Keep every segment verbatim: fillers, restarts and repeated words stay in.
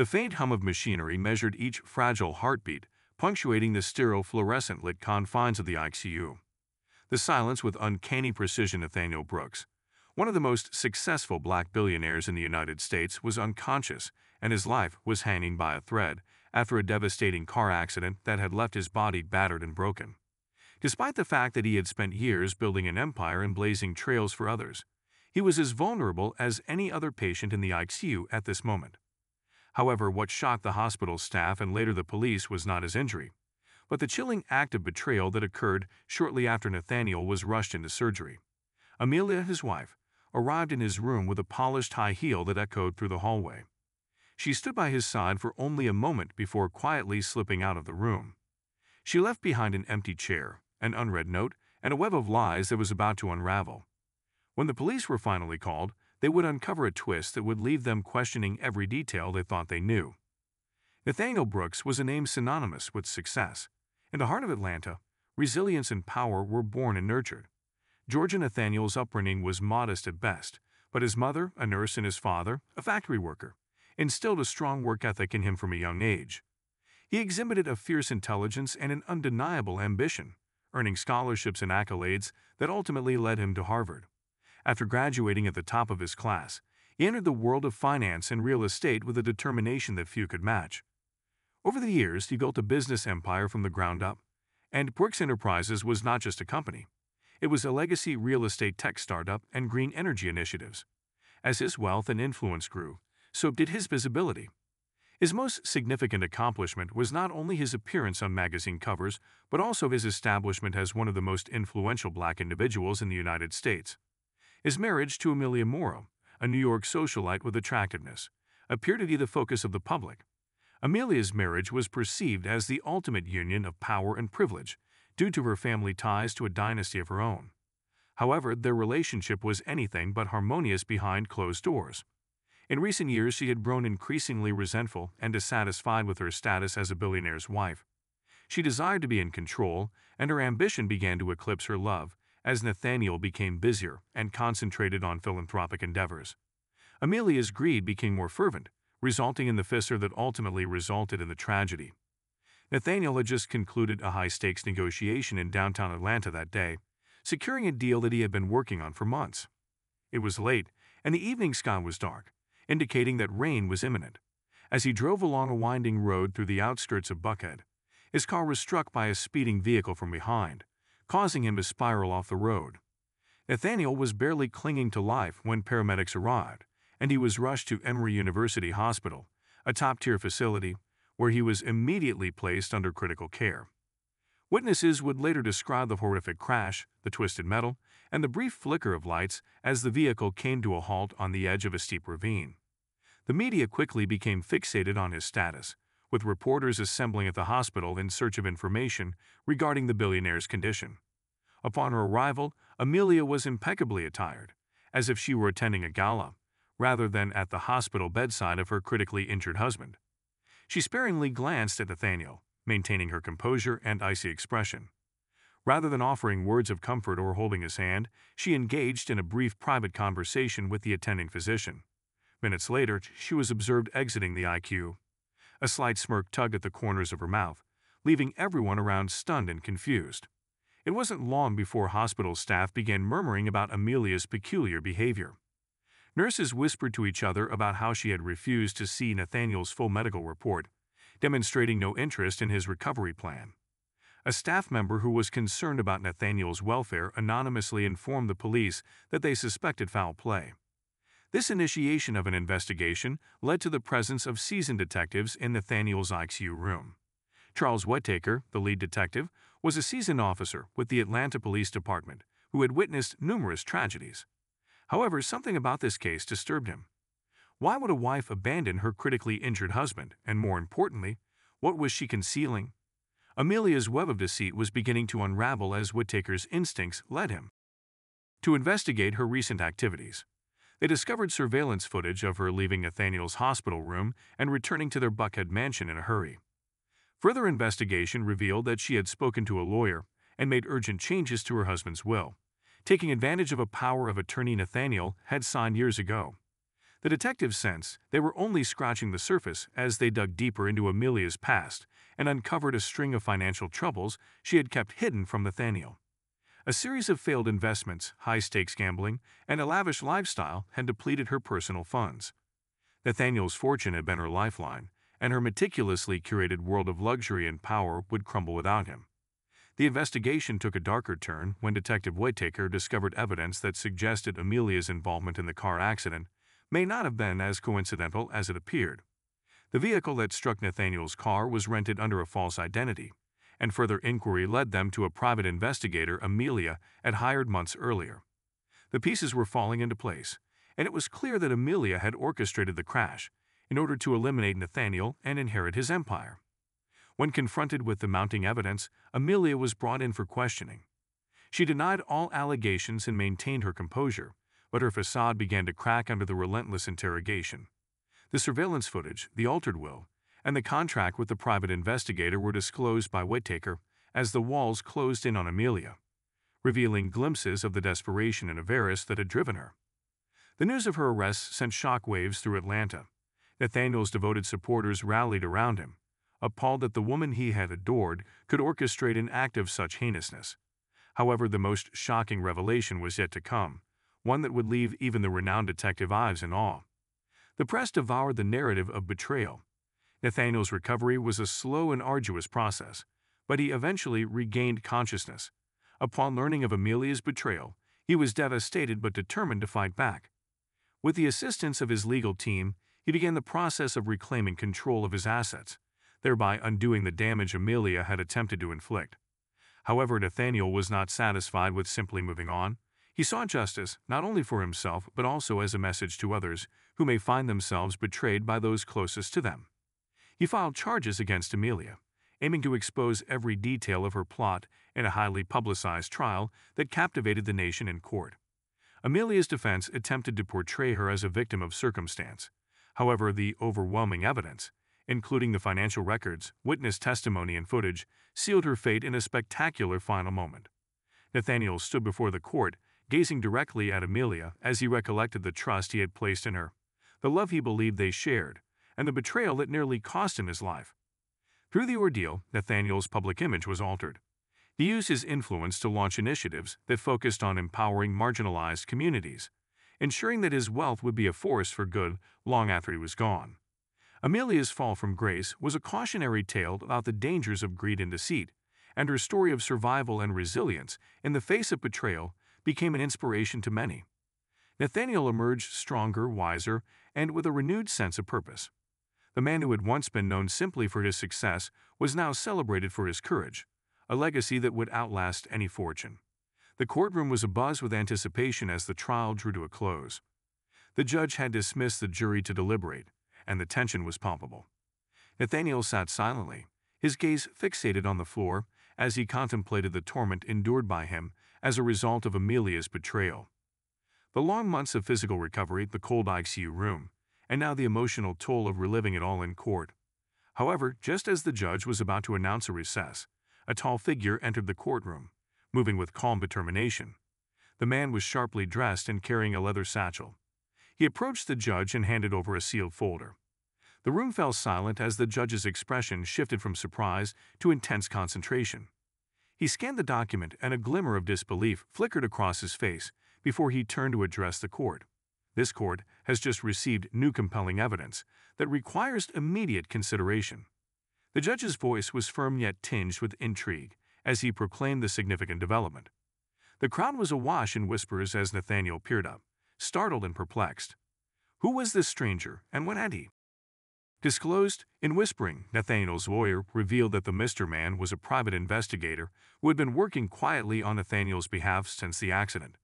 The faint hum of machinery measured each fragile heartbeat, punctuating the sterile fluorescent-lit confines of the I C U. The silence with uncanny precision. Nathaniel Brooks, one of the most successful black billionaires in the United States, was unconscious, and his life was hanging by a thread after a devastating car accident that had left his body battered and broken. Despite the fact that he had spent years building an empire and blazing trails for others, he was as vulnerable as any other patient in the I C U at this moment. However, what shocked the hospital staff and later the police was not his injury, but the chilling act of betrayal that occurred shortly after Nathaniel was rushed into surgery. Amelia, his wife, arrived in his room with a polished high heel that echoed through the hallway. She stood by his side for only a moment before quietly slipping out of the room. She left behind an empty chair, an unread note, and a web of lies that was about to unravel. When the police were finally called, they would uncover a twist that would leave them questioning every detail they thought they knew. Nathaniel Brooks was a name synonymous with success. In the heart of Atlanta, resilience and power were born and nurtured. Georgia Nathaniel's upbringing was modest at best, but his mother, a nurse, and his father, a factory worker, instilled a strong work ethic in him from a young age. He exhibited a fierce intelligence and an undeniable ambition, earning scholarships and accolades that ultimately led him to Harvard. After graduating at the top of his class, he entered the world of finance and real estate with a determination that few could match. Over the years, he built a business empire from the ground up, and Brooks Enterprises was not just a company. It was a legacy real estate tech startup and green energy initiatives. As his wealth and influence grew, so did his visibility. His most significant accomplishment was not only his appearance on magazine covers, but also his establishment as one of the most influential black individuals in the United States. His marriage to Amelia Morrow, a New York socialite with attractiveness, appeared to be the focus of the public. Amelia's marriage was perceived as the ultimate union of power and privilege due to her family ties to a dynasty of her own. However, their relationship was anything but harmonious behind closed doors. In recent years, she had grown increasingly resentful and dissatisfied with her status as a billionaire's wife. She desired to be in control, and her ambition began to eclipse her love, as Nathaniel became busier and concentrated on philanthropic endeavors. Amelia's greed became more fervent, resulting in the fissure that ultimately resulted in the tragedy. Nathaniel had just concluded a high-stakes negotiation in downtown Atlanta that day, securing a deal that he had been working on for months. It was late, and the evening sky was dark, indicating that rain was imminent. As he drove along a winding road through the outskirts of Buckhead, his car was struck by a speeding vehicle from behind, causing him to spiral off the road. Nathaniel was barely clinging to life when paramedics arrived, and he was rushed to Emory University Hospital, a top-tier facility, where he was immediately placed under critical care. Witnesses would later describe the horrific crash, the twisted metal, and the brief flicker of lights as the vehicle came to a halt on the edge of a steep ravine. The media quickly became fixated on his status, with reporters assembling at the hospital in search of information regarding the billionaire's condition. Upon her arrival, Amelia was impeccably attired, as if she were attending a gala, rather than at the hospital bedside of her critically injured husband. She sparingly glanced at Nathaniel, maintaining her composure and icy expression. Rather than offering words of comfort or holding his hand, she engaged in a brief private conversation with the attending physician. Minutes later, she was observed exiting the I C U. A slight smirk tugged at the corners of her mouth, leaving everyone around stunned and confused. It wasn't long before hospital staff began murmuring about Amelia's peculiar behavior. Nurses whispered to each other about how she had refused to see Nathaniel's full medical report, demonstrating no interest in his recovery plan. A staff member who was concerned about Nathaniel's welfare anonymously informed the police that they suspected foul play. This initiation of an investigation led to the presence of seasoned detectives in Nathaniel's I C U room. Charles Whittaker, the lead detective, was a seasoned officer with the Atlanta Police Department who had witnessed numerous tragedies. However, something about this case disturbed him. Why would a wife abandon her critically injured husband, and more importantly, what was she concealing? Amelia's web of deceit was beginning to unravel as Whittaker's instincts led him to investigate her recent activities. They discovered surveillance footage of her leaving Nathaniel's hospital room and returning to their Buckhead mansion in a hurry. Further investigation revealed that she had spoken to a lawyer and made urgent changes to her husband's will, taking advantage of a power of attorney Nathaniel had signed years ago. The detectives sensed they were only scratching the surface as they dug deeper into Amelia's past and uncovered a string of financial troubles she had kept hidden from Nathaniel. A series of failed investments, high-stakes gambling, and a lavish lifestyle had depleted her personal funds. Nathaniel's fortune had been her lifeline, and her meticulously curated world of luxury and power would crumble without him. The investigation took a darker turn when Detective Whittaker discovered evidence that suggested Amelia's involvement in the car accident may not have been as coincidental as it appeared. The vehicle that struck Nathaniel's car was rented under a false identity, and further inquiry led them to a private investigator Amelia had hired months earlier. The pieces were falling into place, and it was clear that Amelia had orchestrated the crash in order to eliminate Nathaniel and inherit his empire. When confronted with the mounting evidence, Amelia was brought in for questioning. She denied all allegations and maintained her composure, but her facade began to crack under the relentless interrogation. The surveillance footage, the altered will, and the contract with the private investigator were disclosed by Whittaker as the walls closed in on Amelia, revealing glimpses of the desperation and avarice that had driven her. The news of her arrest sent shockwaves through Atlanta. Nathaniel's devoted supporters rallied around him, appalled that the woman he had adored could orchestrate an act of such heinousness. However, the most shocking revelation was yet to come, one that would leave even the renowned Detective Ives in awe. The press devoured the narrative of betrayal. Nathaniel's recovery was a slow and arduous process, but he eventually regained consciousness. Upon learning of Amelia's betrayal, he was devastated but determined to fight back. With the assistance of his legal team, he began the process of reclaiming control of his assets, thereby undoing the damage Amelia had attempted to inflict. However, Nathaniel was not satisfied with simply moving on. He saw justice not only for himself but also as a message to others who may find themselves betrayed by those closest to them. He filed charges against Amelia, aiming to expose every detail of her plot in a highly publicized trial that captivated the nation in court. Amelia's defense attempted to portray her as a victim of circumstance. However, the overwhelming evidence, including the financial records, witness testimony, and footage, sealed her fate in a spectacular final moment. Nathaniel stood before the court, gazing directly at Amelia as he recollected the trust he had placed in her, the love he believed they shared, and the betrayal that nearly cost him his life. Through the ordeal, Nathaniel's public image was altered. He used his influence to launch initiatives that focused on empowering marginalized communities, ensuring that his wealth would be a force for good long after he was gone. Amelia's fall from grace was a cautionary tale about the dangers of greed and deceit, and her story of survival and resilience in the face of betrayal became an inspiration to many. Nathaniel emerged stronger, wiser, and with a renewed sense of purpose. The man who had once been known simply for his success was now celebrated for his courage, a legacy that would outlast any fortune. The courtroom was abuzz with anticipation as the trial drew to a close. The judge had dismissed the jury to deliberate, and the tension was palpable. Nathaniel sat silently, his gaze fixated on the floor as he contemplated the torment endured by him as a result of Amelia's betrayal. The long months of physical recovery, the cold I C U room, and now the emotional toll of reliving it all in court. However, just as the judge was about to announce a recess, a tall figure entered the courtroom, moving with calm determination. The man was sharply dressed and carrying a leather satchel. He approached the judge and handed over a sealed folder. The room fell silent as the judge's expression shifted from surprise to intense concentration. He scanned the document, and a glimmer of disbelief flickered across his face before he turned to address the court. This court has just received new compelling evidence that requires immediate consideration. The judge's voice was firm yet tinged with intrigue as he proclaimed the significant development. The crowd was awash in whispers as Nathaniel peered up, startled and perplexed. Who was this stranger, and what had he disclosed? In whispering, Nathaniel's lawyer revealed that the Mister Man was a private investigator who had been working quietly on Nathaniel's behalf since the accident.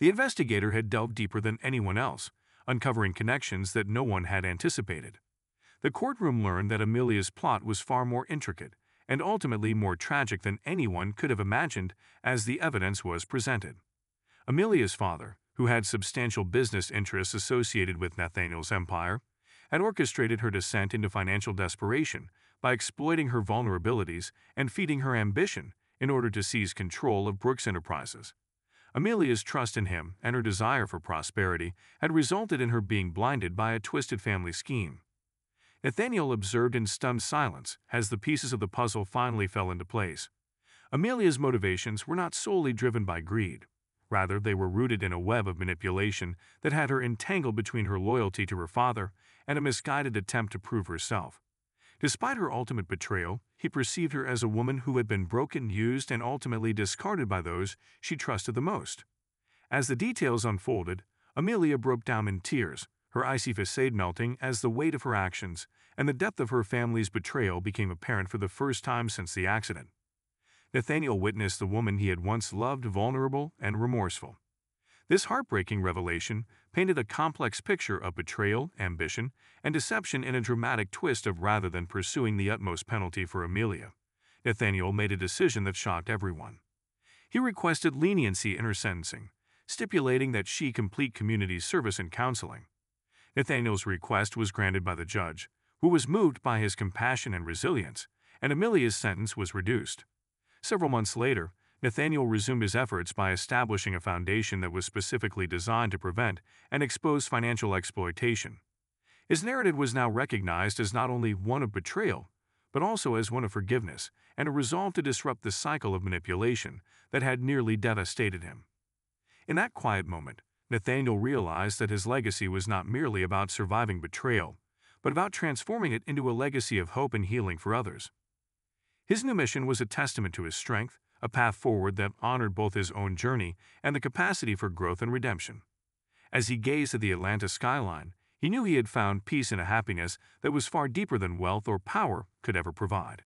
The investigator had delved deeper than anyone else, uncovering connections that no one had anticipated. The courtroom learned that Amelia's plot was far more intricate and ultimately more tragic than anyone could have imagined as the evidence was presented. Amelia's father, who had substantial business interests associated with Nathaniel's empire, had orchestrated her descent into financial desperation by exploiting her vulnerabilities and feeding her ambition in order to seize control of Brooks Enterprises. Amelia's trust in him and her desire for prosperity had resulted in her being blinded by a twisted family scheme. Nathaniel observed in stunned silence as the pieces of the puzzle finally fell into place. Amelia's motivations were not solely driven by greed. Rather, they were rooted in a web of manipulation that had her entangled between her loyalty to her father and a misguided attempt to prove herself. Despite her ultimate betrayal, he perceived her as a woman who had been broken, used, and ultimately discarded by those she trusted the most. As the details unfolded, Amelia broke down in tears, her icy facade melting as the weight of her actions and the depth of her family's betrayal became apparent for the first time since the accident. Nathaniel witnessed the woman he had once loved vulnerable and remorseful. This heartbreaking revelation painted a complex picture of betrayal, ambition, and deception in a dramatic twist of rather than pursuing the utmost penalty for Amelia. Nathaniel made a decision that shocked everyone. He requested leniency in her sentencing, stipulating that she complete community service and counseling. Nathaniel's request was granted by the judge, who was moved by his compassion and resilience, and Amelia's sentence was reduced. Several months later, Nathaniel resumed his efforts by establishing a foundation that was specifically designed to prevent and expose financial exploitation. His narrative was now recognized as not only one of betrayal, but also as one of forgiveness and a resolve to disrupt the cycle of manipulation that had nearly devastated him. In that quiet moment, Nathaniel realized that his legacy was not merely about surviving betrayal, but about transforming it into a legacy of hope and healing for others. His new mission was a testament to his strength, a path forward that honored both his own journey and the capacity for growth and redemption. As he gazed at the Atlanta skyline, he knew he had found peace and a happiness that was far deeper than wealth or power could ever provide.